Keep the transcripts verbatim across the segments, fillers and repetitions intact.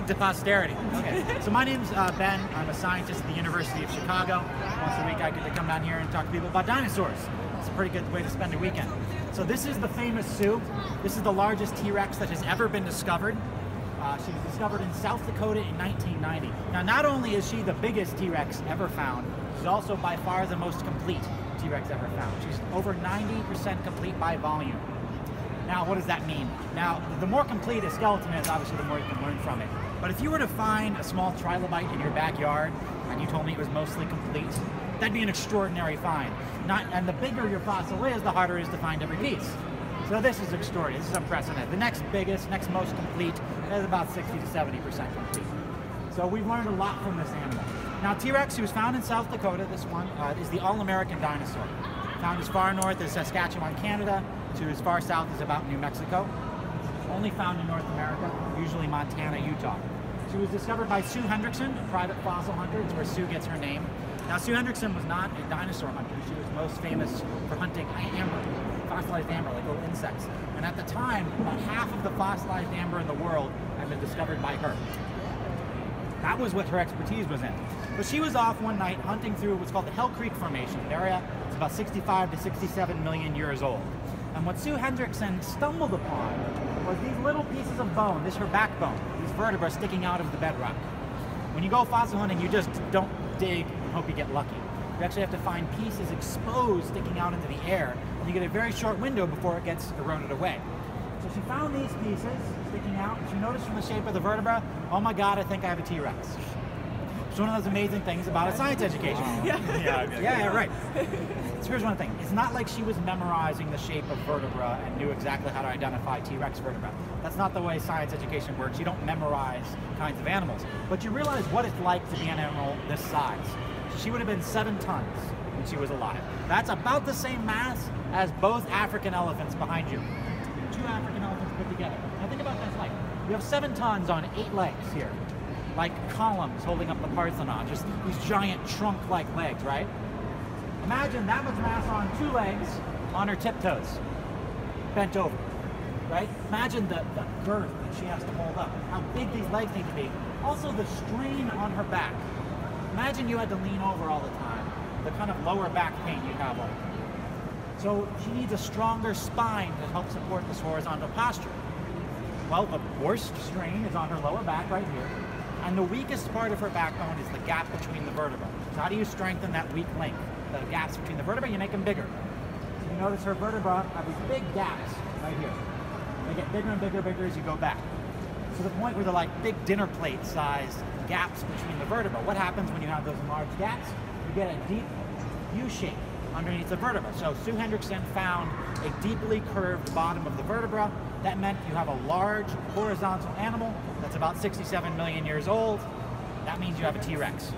plague to posterity. Okay. So my name's uh, Ben. I'm a scientist at the University of Chicago. Once a week I get to come down here and talk to people about dinosaurs. It's a pretty good way to spend a weekend. So this is the famous Sioux. This is the largest T. Rex that has ever been discovered. Uh, she was discovered in South Dakota in nineteen ninety. Now, not only is she the biggest T. Rex ever found, she's also by far the most complete T. Rex ever found. She's over ninety percent complete by volume. Now, what does that mean? Now, the more complete a skeleton is, obviously, the more you can learn from it. But if you were to find a small trilobite in your backyard, and you told me it was mostly complete, that'd be an extraordinary find. Not, and the bigger your fossil is, the harder it is to find every piece. So this is extraordinary, this is unprecedented. The next biggest, next most complete, is about sixty to seventy percent complete. So we've learned a lot from this animal. Now T. Rex, who was found in South Dakota, this one, uh, is the all-American dinosaur. Found as far north as Saskatchewan, Canada, to as far south as about New Mexico. Only found in North America, usually Montana, Utah. She was discovered by Sue Hendrickson, a private fossil hunter. It's where Sue gets her name. Now, Sue Hendrickson was not a dinosaur hunter. She was most famous for hunting amber, fossilized amber, like little insects. And at the time, about half of the fossilized amber in the world had been discovered by her. That was what her expertise was in. But she was off one night hunting through what's called the Hell Creek Formation, an area that's about sixty-five to sixty-seven million years old. And what Sue Hendrickson stumbled upon was these little pieces of bone, this is her backbone, these vertebrae sticking out of the bedrock. When you go fossil hunting, you just don't dig and hope you get lucky. You actually have to find pieces exposed sticking out into the air, and you get a very short window before it gets eroded away. So she found these pieces sticking out, and she noticed from the shape of the vertebra, oh my God, I think I have a T. Rex. It's one of those amazing things about a science education. Yeah, yeah, yeah, right. So here's one thing. It's not like she was memorizing the shape of vertebra and knew exactly how to identify T. Rex vertebra. That's not the way science education works. You don't memorize kinds of animals. But you realize what it's like to be an animal this size. She would have been seven tons when she was alive. That's about the same mass as both African elephants behind you. Two African elephants put together. Now think about this, like, you have seven tons on eight legs here, like columns holding up the Parthenon, just these giant trunk-like legs, right? Imagine that much mass on two legs, on her tiptoes, bent over, right? Imagine the, the girth that she has to hold up, how big these legs need to be. Also the strain on her back. Imagine you had to lean over all the time, the kind of lower back pain you have all the time. So she needs a stronger spine to help support this horizontal posture. Well, the worst strain is on her lower back right here, and the weakest part of her backbone is the gap between the vertebrae. So how do you strengthen that weak link? The gaps between the vertebrae, you make them bigger. So you notice her vertebrae have these big gaps right here. They get bigger and bigger, bigger as you go back, to the point where they're like big dinner plate-sized gaps between the vertebrae. What happens when you have those large gaps? You get a deep U shape underneath the vertebra. So Sue Hendrickson found a deeply curved bottom of the vertebra. That meant you have a large horizontal animal that's about sixty-seven million years old. That means you have a T. Rex.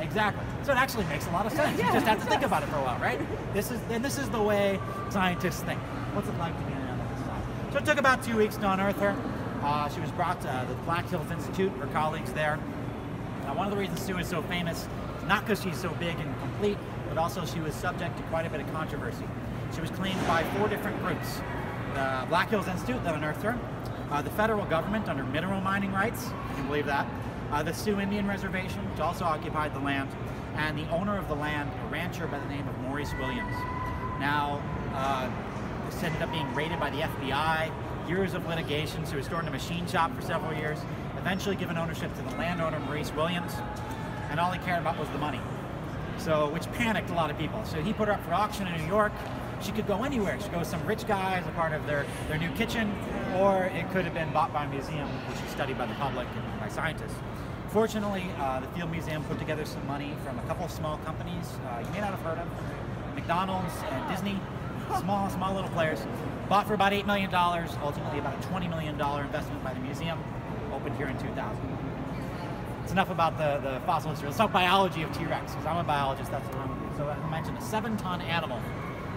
Exactly. So it actually makes a lot of sense. You just have to think about it for a while, right? This is, and this is the way scientists think. What's it like to be an animal this size? So it took about two weeks to unearth her. Uh, she was brought to uh, the Black Hills Institute, her colleagues there. Now, one of the reasons Sue is so famous is not because she's so big and complete, but also she was subject to quite a bit of controversy. She was claimed by four different groups. The Black Hills Institute that unearthed her, uh, the federal government under mineral mining rights, you can believe that, uh, the Sioux Indian Reservation, which also occupied the land, and the owner of the land, a rancher by the name of Maurice Williams. Now, uh, this ended up being raided by the F B I, years of litigation. She was stored in a machine shop for several years, eventually given ownership to the landowner, Maurice Williams, and all he cared about was the money. So, which panicked a lot of people. So he put her up for auction in New York. She could go anywhere. She could go with some rich guy as a part of their, their new kitchen, or it could have been bought by a museum, which is studied by the public and by scientists. Fortunately, uh, the Field Museum put together some money from a couple of small companies uh, you may not have heard of, McDonald's and Disney, small, small little players. Bought for about eight million dollars, ultimately about a twenty million dollars investment by the museum, opened here in two thousand. It's enough about the, the fossil history. Let's talk biology of T. Rex, because I'm a biologist, that's what I'm going to do. So I mentioned a seven-ton animal.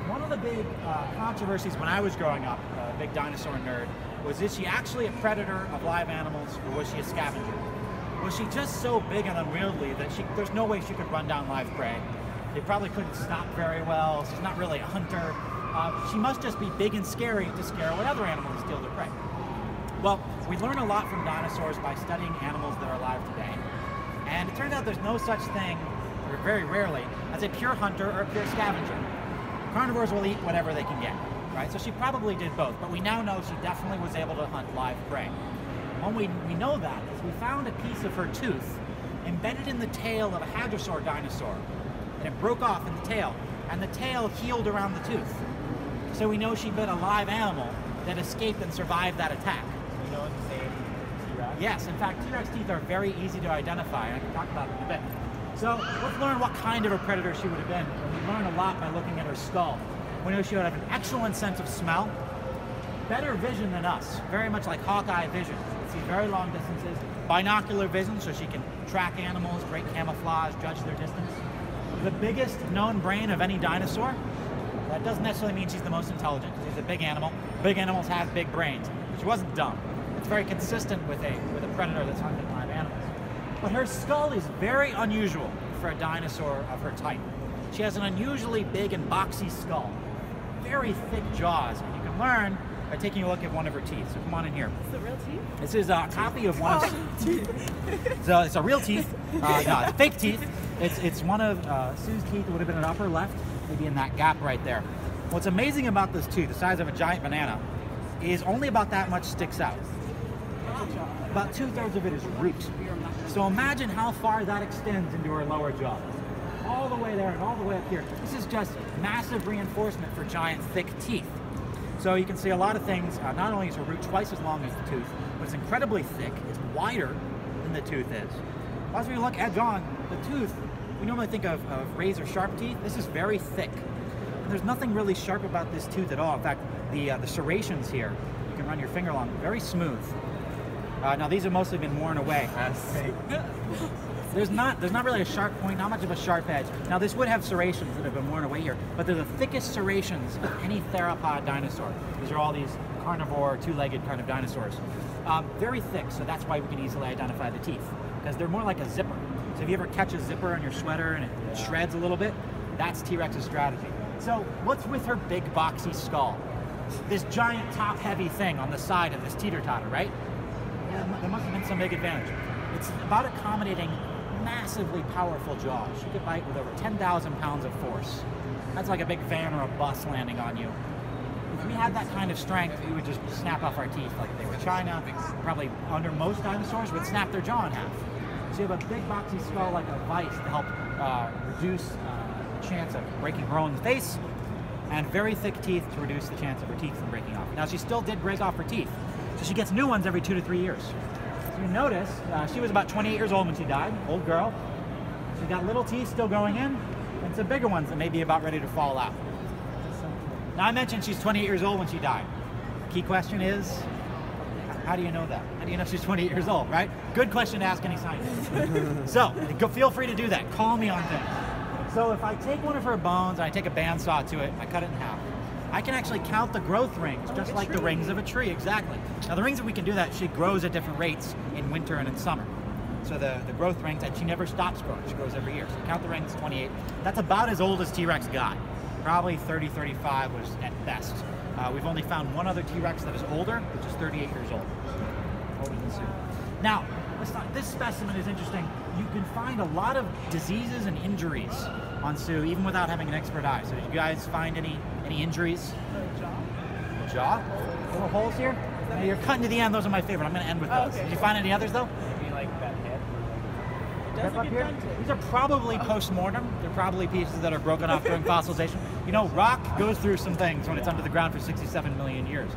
One of the big uh, controversies when I was growing up, a uh, big dinosaur nerd, was is she actually a predator of live animals, or was she a scavenger? Was she just so big and unwieldy that she, there's no way she could run down live prey? They probably couldn't stop very well. She's not really a hunter. Uh, she must just be big and scary to scare away other animals to steal their prey. Well, we learn a lot from dinosaurs by studying animals that are alive today. And it turns out there's no such thing, or very rarely, as a pure hunter or a pure scavenger. Carnivores will eat whatever they can get, right? So she probably did both, but we now know she definitely was able to hunt live prey. One way we know that is we found a piece of her tooth embedded in the tail of a hadrosaur dinosaur, and it broke off in the tail, and the tail healed around the tooth. So we know she bit a live animal that escaped and survived that attack. So you know it's the same T. Rex? Yes, in fact, T. Rex teeth are very easy to identify, and I can talk about them in a bit. So let's learn what kind of a predator she would have been. We learn a lot by looking at her skull. We know she would have an excellent sense of smell, better vision than us, very much like Hawkeye vision. She can see very long distances, binocular vision, so she can track animals, great camouflage, judge their distance. The biggest known brain of any dinosaur. That doesn't necessarily mean she's the most intelligent. She's a big animal. Big animals have big brains. She wasn't dumb. It's very consistent with a, with a predator that's hunting live animals. But her skull is very unusual for a dinosaur of her type. She has an unusually big and boxy skull. Very thick jaws. And you can learn by taking a look at one of her teeth. So come on in here. Is this a real teeth? This is a copy of one of... teeth. So it's a real teeth. Uh, no, it's fake teeth. It's, it's one of uh, Sue's teeth. It would have been an upper left. Maybe in that gap right there. What's amazing about this tooth, the size of a giant banana, is only about that much sticks out. About two-thirds of it is root. So imagine how far that extends into her lower jaw. All the way there and all the way up here. This is just massive reinforcement for giant, thick teeth. So you can see a lot of things. Uh, not only is her root twice as long as the tooth, but it's incredibly thick. It's wider than the tooth is. As we look edge on, the tooth, we normally think of, of razor-sharp teeth. This is very thick. And there's nothing really sharp about this tooth at all. In fact, the, uh, the serrations here, you can run your finger along, very smooth. Uh, now, these have mostly been worn away. There's not, there's not really a sharp point, not much of a sharp edge. Now, this would have serrations that have been worn away here, but they're the thickest serrations of any theropod dinosaur. These are all these carnivore, two-legged kind of dinosaurs. Um, very thick, so that's why we can easily identify the teeth, because they're more like a zipper. So if you ever catch a zipper on your sweater and it yeah. shreds a little bit, that's T. Rex's strategy. So what's with her big boxy skull? This giant top-heavy thing on the side of this teeter-totter, right? Yeah, there must have been some big advantage. It's about accommodating massively powerful jaws. She could bite with over ten thousand pounds of force. That's like a big van or a bus landing on you. If we had that kind of strength, we would just snap off our teeth like they were China. Probably under most dinosaurs would snap their jaw in half. So you have a big boxy skull like a vice to help uh, reduce uh, the chance of breaking her own face, and very thick teeth to reduce the chance of her teeth from breaking off. Now she still did break off her teeth, so she gets new ones every two to three years. So you notice uh, she was about twenty-eight years old when she died, old girl. She's got little teeth still going in, and some bigger ones that may be about ready to fall out. Now I mentioned she's twenty-eight years old when she died. Key question is, how do you know that? How do you know she's twenty-eight years old, right? Good question to ask any scientist. So, go, feel free to do that. Call me on things. So if I take one of her bones and I take a bandsaw to it, I cut it in half, I can actually count the growth rings, just like, like the rings of a tree, exactly. Now the reason we can do that, she grows at different rates in winter and in summer. So the, the growth rings, and she never stops growing, she grows every year. So count the rings, twenty-eight. That's about as old as T. Rex got. Probably thirty, thirty-five was at best. Uh, we've only found one other T. Rex that is older, which is thirty-eight years old. Older than Sue. Now, this specimen is interesting. You can find a lot of diseases and injuries on Sue, even without having an expert eye. So did you guys find any, any injuries? The jaw. Jaw? Little holes here? Now, you're cutting to the end. Those are my favorite. I'm going to end with those. Oh, okay. Did you find any others, though? Maybe like that hip. It doesn't get done to it. These are probably post-mortem. They're probably pieces that are broken off during fossilization. You know, rock goes through some things when it's under the ground for sixty-seven million years.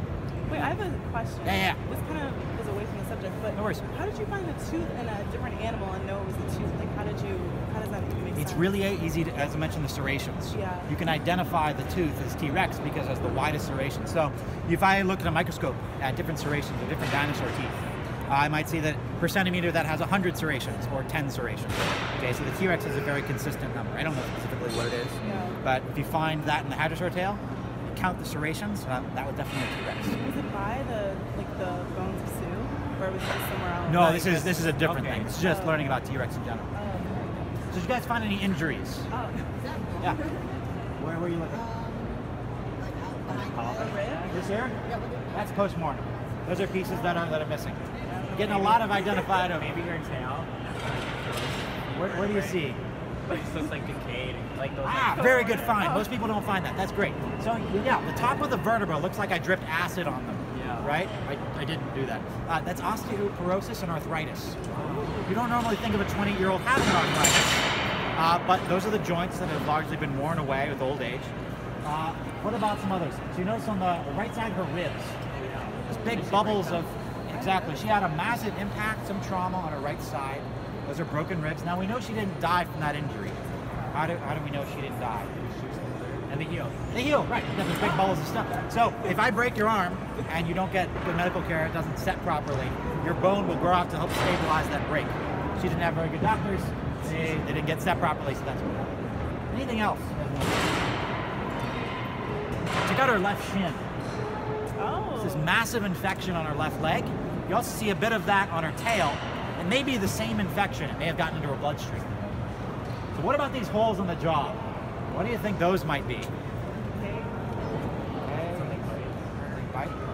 Wait, I have a question. Yeah, yeah. This kind of is away from the subject, but no worries. How did you find the tooth in a different animal and know it was the tooth? Like, how did you, how does that even make sense? It's really easy to, as I mentioned, the serrations. Yeah. You can identify the tooth as T. Rex because it has the widest serration. So if I look at a microscope at different serrations of different dinosaur teeth, I might see that per centimeter that has one hundred serrations or ten serrations. Okay, so the T. Rex is a very consistent number. I don't know specifically what it is, yeah. but if you find that in the hadrosaur tail, you count the serrations, uh, that was definitely a T. Rex. Was it by the like the bones of Sue, or was it just somewhere else? No, this is this is a different okay. thing. It's just oh. learning about T. Rex in general. Oh, okay. So did you guys find any injuries? Oh, yeah. Where were you looking? Um, like out behind. Oh. This here? Yeah. That's postmortem. Those are pieces that are that are missing. Getting a lot of identified over. Maybe your tail. What, what do you see? Like, so it's like decayed. Like those ah, like, very good find. Most people don't find that. That's great. So yeah, the top of the vertebra looks like I dripped acid on them. Yeah. Right? I, I didn't do that. Uh, that's osteoporosis and arthritis. You don't normally think of a twenty-year-old having arthritis. Uh, but those are the joints that have largely been worn away with old age. Uh, what about some others? So you notice on the right side of her ribs, there's big bubbles of, exactly. She had a massive impact, some trauma on her right side. Those are broken ribs. Now we know she didn't die from that injury. How do, how do we know she didn't die? And the heel. The heel, right. There's big bubbles of stuff. So if I break your arm and you don't get good medical care, it doesn't set properly, your bone will grow out to help stabilize that break. She didn't have very good doctors. They, they didn't get set properly, so that's what happened. Anything else? Check out her left shin. Oh. This massive infection on her left leg. You also see a bit of that on her tail. It may be the same infection. It may have gotten into her bloodstream. So what about these holes in the jaw? What do you think those might be?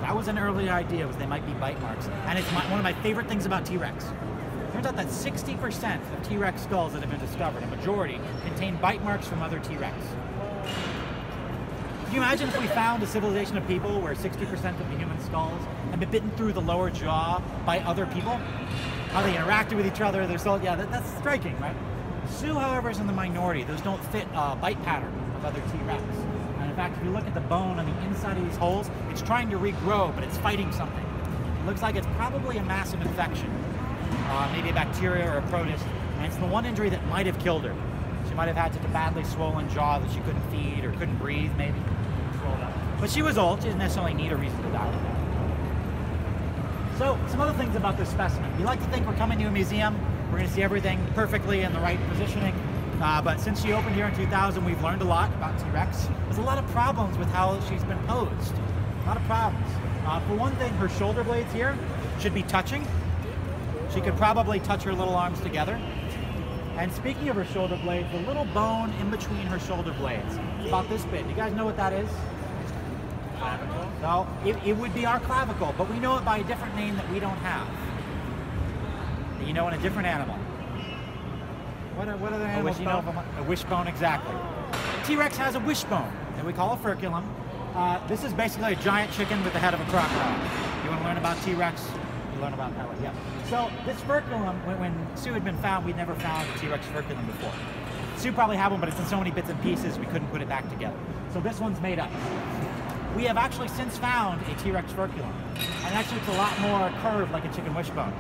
That was an early idea, was they might be bite marks. And it's my, one of my favorite things about T Rex. Turns out that sixty percent of T Rex skulls that have been discovered, a majority, contain bite marks from other T Rex. Can you imagine if we found a civilization of people where sixty percent of the human skulls had been bitten through the lower jaw by other people? How they interacted with each other, their skull, yeah, that, that's striking, right? Sue, however, is in the minority. Those don't fit uh, bite pattern of other T Rex. And in fact, if you look at the bone on the inside of these holes, it's trying to regrow, but it's fighting something. It looks like it's probably a massive infection. Uh, maybe a bacteria or a protist, and it's the one injury that might have killed her. She might have had such a badly swollen jaw that she couldn't feed or couldn't breathe, maybe. But she was old. She didn't necessarily need a reason to die. So, some other things about this specimen. We like to think we're coming to a museum, we're going to see everything perfectly in the right positioning, uh, but since she opened here in two thousand, we've learned a lot about T Rex. There's a lot of problems with how she's been posed. A lot of problems. Uh, for one thing, her shoulder blades here should be touching. She could probably touch her little arms together. And speaking of her shoulder blades, the little bone in between her shoulder blades, it's about this big. You guys know what that is? Clavicle? No, it, it would be our clavicle, but we know it by a different name that we don't have. You know, in a different animal. What are, what other animals you know? A wishbone, exactly. T Rex has a wishbone that we call a furculum. Uh, this is basically a giant chicken with the head of a crocodile. You want to learn about T Rex? Learn about that one, yeah. So this furculum, when, when Sue had been found, we'd never found a T Rex furculum before. Sue probably had one, but it's in so many bits and pieces, we couldn't put it back together. So this one's made up. We have actually since found a T Rex furculum. And actually it's a lot more curved like a chicken wishbone.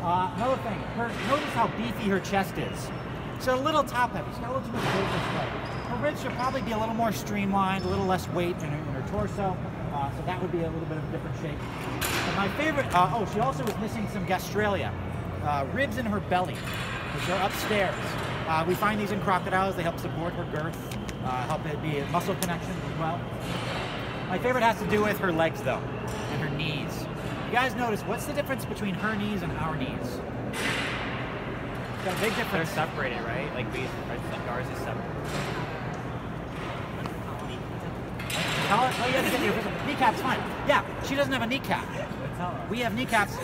Uh, another thing, her, notice how beefy her chest is. She's a little top heavy, she's got a little bit of weight this way. Her ribs should probably be a little more streamlined, a little less weight in her, in her torso. Uh, so that would be a little bit of a different shape. But my favorite, uh, oh, she also was missing some gastralia, uh, ribs in her belly, which are upstairs. Uh, we find these in crocodiles. They help support her girth, uh, help it be muscle connections as well. My favorite has to do with her legs, though, and her knees. You guys notice, what's the difference between her knees and our knees? Got a big difference. They're separated, right? Like, we, like ours is separate. Oh, you have to get your kneecap's fine. Yeah, she doesn't have a kneecap. We have kneecaps.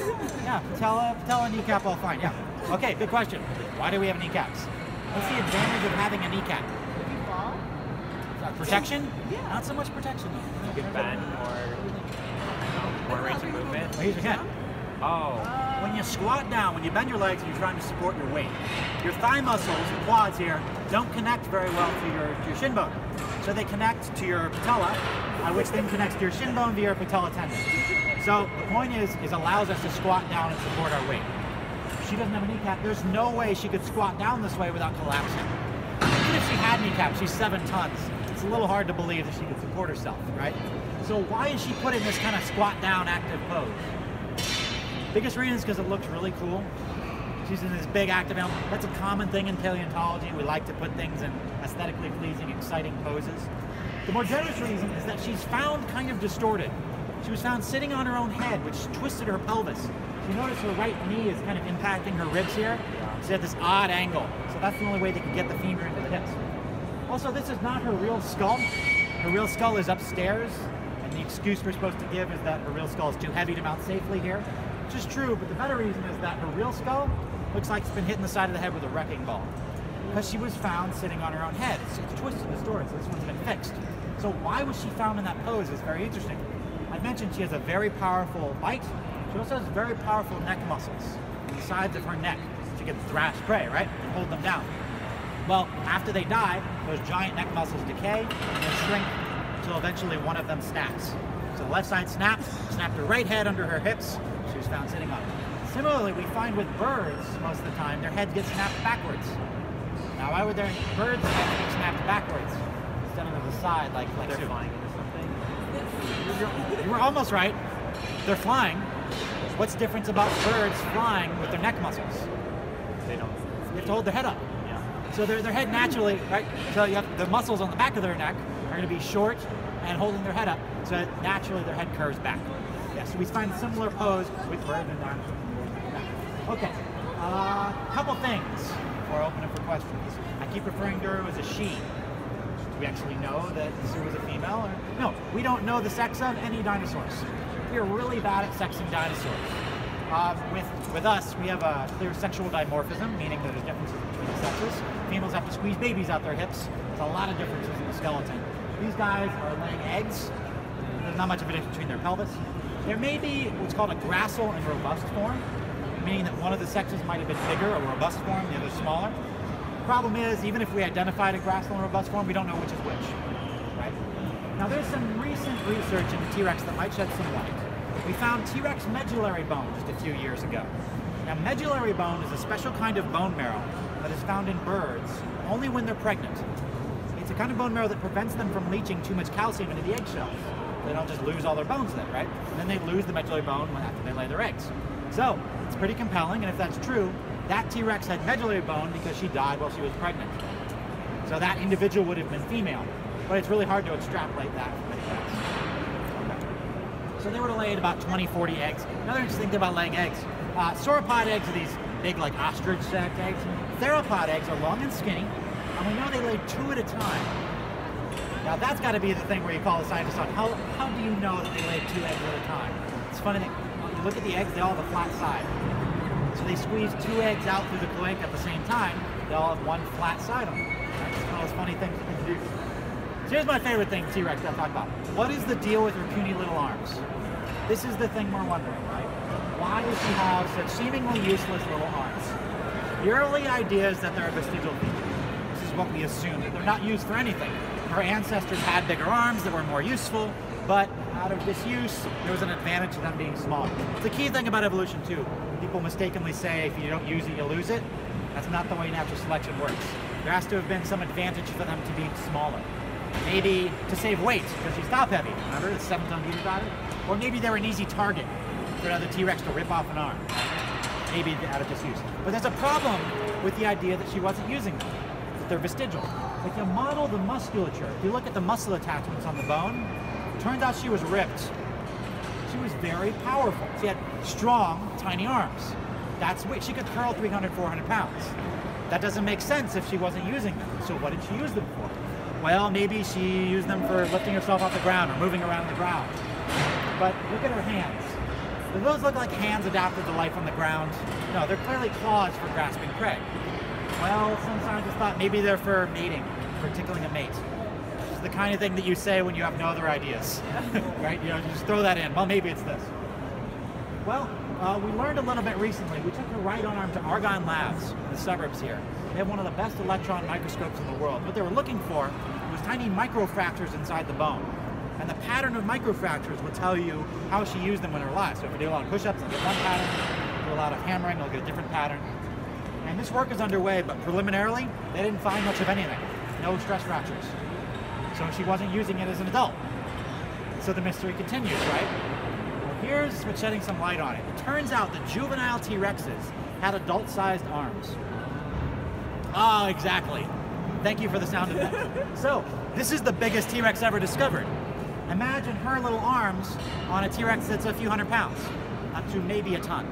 Yeah, patella, patella, kneecap, all fine. Yeah. Okay, good question. Why do we have kneecaps? What's the advantage of having a kneecap? Uh, protection? Yeah. Not so much protection. You can bend or more range of movement. Well, here's your head. Oh. When you squat down, when you bend your legs, and you're trying to support your weight. Your thigh muscles, your quads here, don't connect very well to your, to your shin bone. So they connect to your patella, uh, which then connects to your shin bone via your patella tendon. So the point is, is allows us to squat down and support our weight. If she doesn't have a kneecap, there's no way she could squat down this way without collapsing. Even if she had kneecaps, she's seven tons. It's a little hard to believe that she could support herself, right? So why is she put in this kind of squat down active pose? Biggest reason is because it looks really cool. She's in this big active animal. That's a common thing in paleontology. We like to put things in aesthetically pleasing, exciting poses. The more generous reason is that she's found kind of distorted. She was found sitting on her own head, which twisted her pelvis. You notice her right knee is kind of impacting her ribs here. She's at this odd angle. So that's the only way they can get the femur into the hips. Also, this is not her real skull. Her real skull is upstairs, and the excuse we're supposed to give is that her real skull is too heavy to mount safely here, which is true, but the better reason is that her real skull looks like it's been hit in the side of the head with a wrecking ball, because she was found sitting on her own head. It's, it's twisted in the story, so this one's been fixed. So why was she found in that pose is very interesting. I mentioned she has a very powerful bite. She also has very powerful neck muscles on the sides of her neck. She can thrash prey, right, and hold them down. Well, after they die, those giant neck muscles decay and shrink until eventually one of them snaps. So the left side snapped, snapped her right head under her hips. She was found sitting on it. Similarly, we find with birds, most of the time, their head gets snapped backwards. Now, why would their birds' heads get snapped backwards instead of to the side, like, like they're Sue. Flying into something? You're, you were almost right. They're flying. What's the difference about birds flying with their neck muscles? They don't. They have to hold their head up. Yeah. So their, their head naturally, right? So you have the muscles on the back of their neck are going to be short and holding their head up, so that naturally their head curves back. Yeah, so we find similar pose with birds and dinosaurs. Okay, a uh, couple things before I open up for questions. I keep referring to her as a she. Do we actually know that Sue was a female? Or? No, we don't know the sex of any dinosaurs. We're really bad at sexing dinosaurs. Uh, with, with us, we have a clear sexual dimorphism, meaning that there's differences between the sexes. Females have to squeeze babies out their hips. There's a lot of differences in the skeleton. These guys are laying eggs. There's not much of a difference between their pelvis. There may be what's called a gracile and robust form, meaning that one of the sexes might have been bigger, a robust form, the other smaller. The problem is, even if we identified a gracile and robust form, we don't know which is which, right? Now there's some recent research into T. Rex that might shed some light. We found T. Rex medullary bone just a few years ago. Now medullary bone is a special kind of bone marrow that is found in birds only when they're pregnant. It's a kind of bone marrow that prevents them from leaching too much calcium into the eggshells. They don't just lose all their bones then, right? And then they lose the medullary bone after they lay their eggs. So it's pretty compelling, and if that's true, that T. Rex had medullary bone because she died while she was pregnant. So that individual would have been female, but it's really hard to extrapolate that from many eggs. Okay. So they were to lay about twenty, forty eggs. Another interesting thing about laying eggs, uh, sauropod eggs are these big like ostrich sack eggs. Theropod eggs are long and skinny, and we know they lay two at a time. Now that's got to be the thing where you call the scientists on. How, how do you know that they lay two eggs at a time? It's funny that you look at the eggs, they all have a flat side. So they squeeze two eggs out through the cloaca at the same time, they all have one flat side on them. That's one of those funny things you can do. So here's my favorite thing T-Rex that I talk about. What is the deal with her puny little arms? This is the thing we're wondering, right? Why does she have such seemingly useless little arms? The early idea is that they're a vestigial feature. This is what we assume, that they're not used for anything. Her ancestors had bigger arms that were more useful, but out of disuse, there was an advantage to them being smaller. It's the key thing about evolution too. People mistakenly say if you don't use it, you lose it. That's not the way natural selection works. There has to have been some advantage for them to be smaller. Maybe to save weight, because she's top heavy, remember, the seven ton beater daughter? Or maybe they were an easy target for another T-Rex to rip off an arm. Maybe out of disuse. But there's a problem with the idea that she wasn't using them, that they're vestigial. If you model the musculature, if you look at the muscle attachments on the bone, it turns out she was ripped. She was very powerful. She had strong, tiny arms. That's what she could curl three hundred, four hundred pounds. That doesn't make sense if she wasn't using them. So what did she use them for? Well, maybe she used them for lifting herself off the ground or moving around the ground. But look at her hands. Do those look like hands adapted to life on the ground? No, they're clearly claws for grasping prey. Well, some scientists thought maybe they're for mating, for tickling a mate. Which is the kind of thing that you say when you have no other ideas, right? You know, you just throw that in. Well, maybe it's this. Well, uh, we learned a little bit recently. We took her right on arm to Argonne Labs in the suburbs here. They have one of the best electron microscopes in the world. What they were looking for was tiny microfractures inside the bone. And the pattern of microfractures will tell you how she used them in her life. So if you do a lot of push-ups, you'll get one pattern. If you do a lot of hammering, you'll get a different pattern. And this work is underway, but preliminarily, they didn't find much of anything. No stress fractures. So she wasn't using it as an adult. So the mystery continues, right? Well, here's what's shedding some light on it. It turns out that juvenile T. Rexes had adult-sized arms. Ah, oh, exactly. Thank you for the sound effect. So, this is the biggest T. Rex ever discovered. Imagine her little arms on a T. Rex that's a few hundred pounds, up to maybe a ton,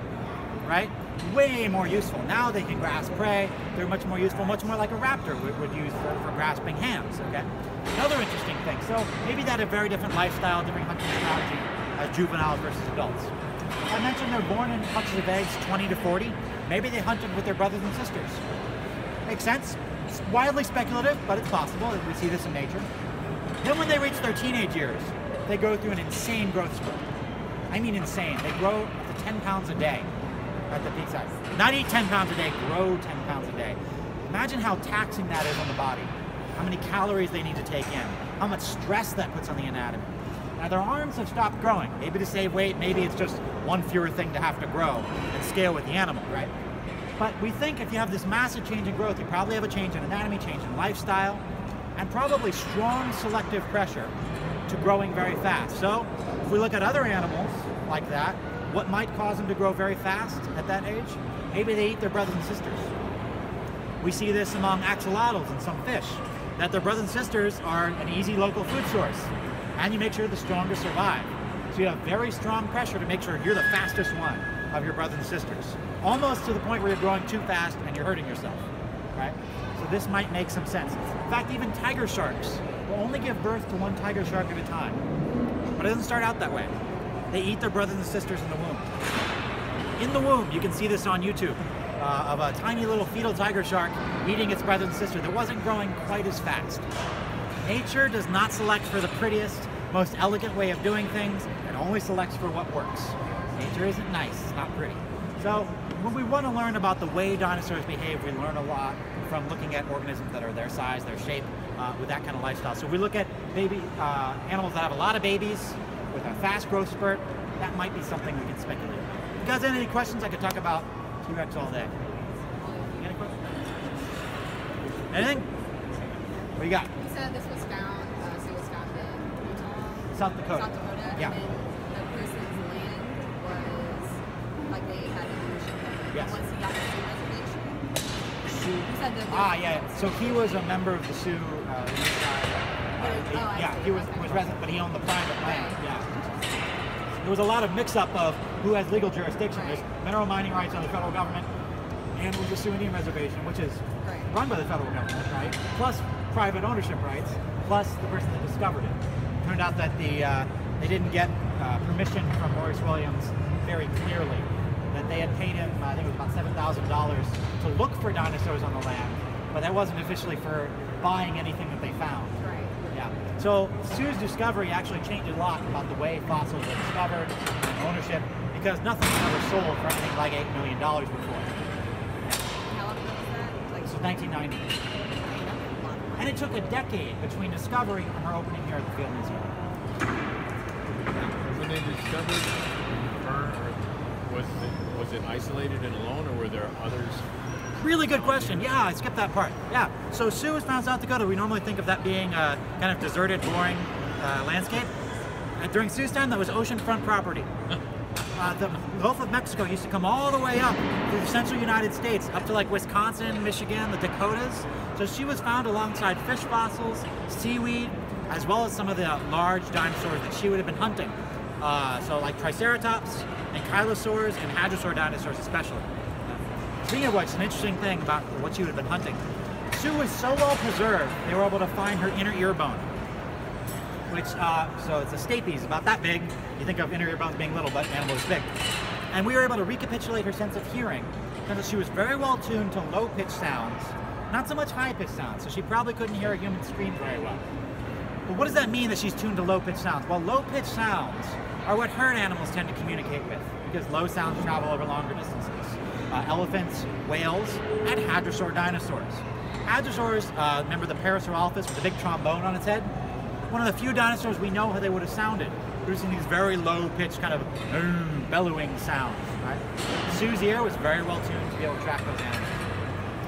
right? way more useful. Now they can grasp prey. They're much more useful, much more like a raptor would, would use for, for grasping hams, okay? Another interesting thing. So maybe they had a very different lifestyle, different hunting strategy as juveniles versus adults. I mentioned they're born in clutches of eggs, twenty to forty. Maybe they hunted with their brothers and sisters. Makes sense. It's widely speculative, but it's possible. We see this in nature. Then when they reach their teenage years, they go through an insane growth spurt. I mean insane. They grow up to ten pounds a day at the peak size. Not eat ten pounds a day, grow ten pounds a day. Imagine how taxing that is on the body, how many calories they need to take in, how much stress that puts on the anatomy. Now their arms have stopped growing. Maybe to save weight, maybe it's just one fewer thing to have to grow and scale with the animal, right? But we think if you have this massive change in growth, you probably have a change in anatomy, change in lifestyle, and probably strong selective pressure to growing very fast. So if we look at other animals like that, what might cause them to grow very fast at that age? Maybe they eat their brothers and sisters. We see this among axolotls and some fish, that their brothers and sisters are an easy local food source. And you make sure the stronger survive. So you have very strong pressure to make sure you're the fastest one of your brothers and sisters, almost to the point where you're growing too fast and you're hurting yourself, right? So this might make some sense. In fact, even tiger sharks will only give birth to one tiger shark at a time. But it doesn't start out that way. They eat their brothers and sisters in the womb. In the womb, you can see this on YouTube, uh, of a tiny little fetal tiger shark eating its brother and sister that wasn't growing quite as fast. Nature does not select for the prettiest, most elegant way of doing things. It only selects for what works. Nature isn't nice, it's not pretty. So when we want to learn about the way dinosaurs behave, we learn a lot from looking at organisms that are their size, their shape, uh, with that kind of lifestyle. So we look at baby uh, animals that have a lot of babies, with a fast growth spurt, that might be something we can speculate about. If you guys have any questions, I could talk about T. Rex all day. You got any questions? Anything? What do you got? You said this was found, uh, so it was found in Utah, South Dakota. South Dakota. Yeah. And then the person's land was, like, they had an ocean. Yes. Once he got the Sioux reservation. You said that. Ah, yeah. Ones. So he was a member of the Sioux. Uh, Uh, he, oh, yeah, he was, was resident, but he owned the private land. Right. Yeah. There was a lot of mix-up of who has legal jurisdiction. Right. There's mineral mining rights on the federal government, and with the Sioux Indian Reservation, which is right. run by the federal government, right? Plus private ownership rights, plus the person that discovered it. It turned out that the uh, they didn't get uh, permission from Maurice Williams very clearly. That they had paid him, uh, I think it was about seven thousand dollars to look for dinosaurs on the land, but that wasn't officially for buying anything that they found. Right. Yeah. So Sue's discovery actually changed a lot about the way fossils were discovered and ownership, because nothing was ever sold for anything like eight million dollars before. How long ago was that? Like, so nineteen ninety. And it took a decade between discovery and her opening here at the Field Museum. When they discovered her, was it, was it isolated and alone, or were there others? Really good question. Yeah, I skipped that part. Yeah. So Sioux was found in South Dakota. We normally think of that being a kind of deserted, boring uh, landscape. And during Sioux's time, that was oceanfront property. Uh, the Gulf of Mexico used to come all the way up through the central United States, up to like Wisconsin, Michigan, the Dakotas. So she was found alongside fish fossils, seaweed, as well as some of the large dinosaurs that she would have been hunting. Uh, so like Triceratops and Ankylosaurs and Hadrosaur dinosaurs especially. Speaking of which, an interesting thing about what she would have been hunting. Sioux was so well preserved, they were able to find her inner ear bone. Which, uh, so it's a stapes, about that big. You think of inner ear bones being little, but an animal is big. And we were able to recapitulate her sense of hearing, because she was very well tuned to low-pitched sounds, not so much high-pitched sounds, so she probably couldn't hear a human scream very well. But what does that mean that she's tuned to low-pitched sounds? Well, low-pitched sounds are what herd animals tend to communicate with, because low sounds travel over longer distances. Uh, elephants, whales, and hadrosaur dinosaurs. Hadrosaurs, uh, remember the Parasaurolophus with the big trombone on its head? One of the few dinosaurs we know how they would have sounded, producing these very low-pitched kind of mm, bellowing sounds, right? Sue's ear was very well tuned to be able to track those animals.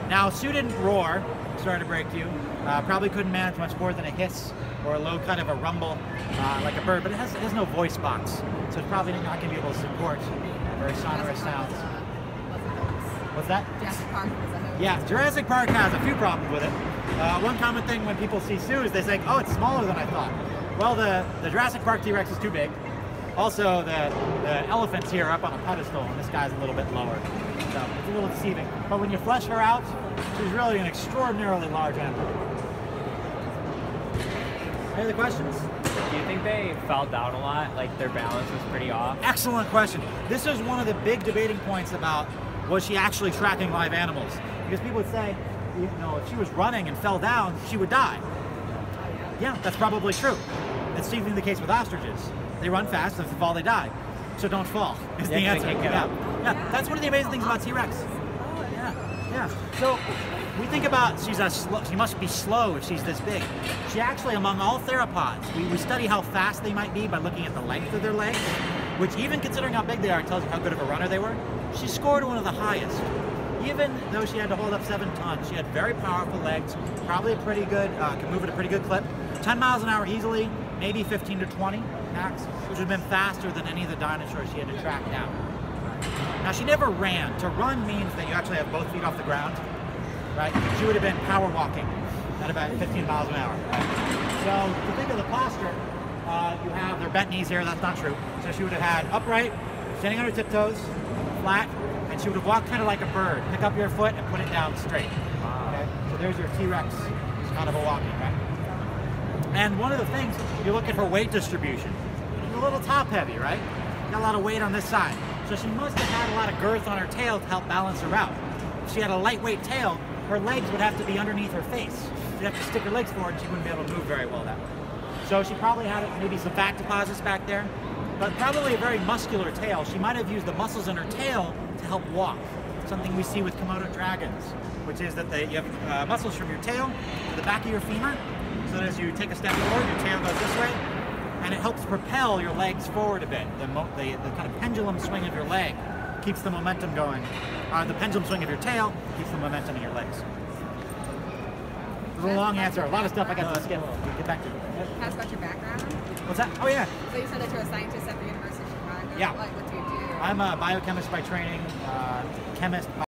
Now, Sue didn't roar, sorry to break you, uh, probably couldn't manage much more than a hiss or a low kind of a rumble uh, like a bird, but it has, it has no voice box, so it's probably not going to be able to support very sonorous sounds. What's that? Jurassic Park was a yeah, Jurassic Park has a few problems with it. Uh, one common thing when people see Sioux is they say, oh, it's smaller than I thought. Well, the, the Jurassic Park T. Rex is too big. Also, the, the elephant's here up on a pedestal, and this guy's a little bit lower. So it's a little deceiving. But when you flesh her out, she's really an extraordinarily large animal. Any other questions? Do you think they fell down a lot? Like their balance was pretty off? Excellent question. This is one of the big debating points about, was she actually tracking live animals? Because people would say, you know, if she was running and fell down, she would die. Yeah, that's probably true. That's even the case with ostriches. They run fast, if they fall, they die. So don't fall is yeah, the answer. Yeah. yeah, that's one of the amazing things about T. Rex. Yeah, yeah. So we think about she's a slow, she must be slow if she's this big. She actually, among all theropods, we, we study how fast they might be by looking at the length of their legs, which even considering how big they are, tells you how good of a runner they were. She scored one of the highest. Even though she had to hold up seven tons, she had very powerful legs, probably a pretty good, uh, could move at a pretty good clip. ten miles an hour easily, maybe fifteen to twenty max, which would have been faster than any of the dinosaurs she had to track down. Now, she never ran. To run means that you actually have both feet off the ground, right? She would have been power walking at about fifteen miles an hour. So, to think of the posture, uh, you have their bent knees here, that's not true. So, she would have had upright, standing on her tiptoes, flat, and she would have walked kind of like a bird. Pick up your foot and put it down straight. Okay? So there's your T-Rex kind of a walking, right? And one of the things, you look at her weight distribution. She's a little top heavy, right? Got a lot of weight on this side. So she must have had a lot of girth on her tail to help balance her out. If she had a lightweight tail, her legs would have to be underneath her face. She'd have to stick her legs forward and she wouldn't be able to move very well that way. So she probably had maybe some fat deposits back there, but probably a very muscular tail. She might have used the muscles in her tail to help walk, something we see with Komodo dragons, which is that they, you have uh, muscles from your tail to the back of your femur, so that as you take a step forward, your tail goes this way, and it helps propel your legs forward a bit. The, mo the, the kind of pendulum swing of your leg keeps the momentum going. Uh, the pendulum swing of your tail keeps the momentum in your legs. It was a long answer, a lot of stuff I got to skip. We'll get back to it. Ask about your background. What's that? Oh, yeah. So you said that you're a scientist at the University of Chicago. Yeah. Like, what do you do? I'm a biochemist by training, uh, chemist by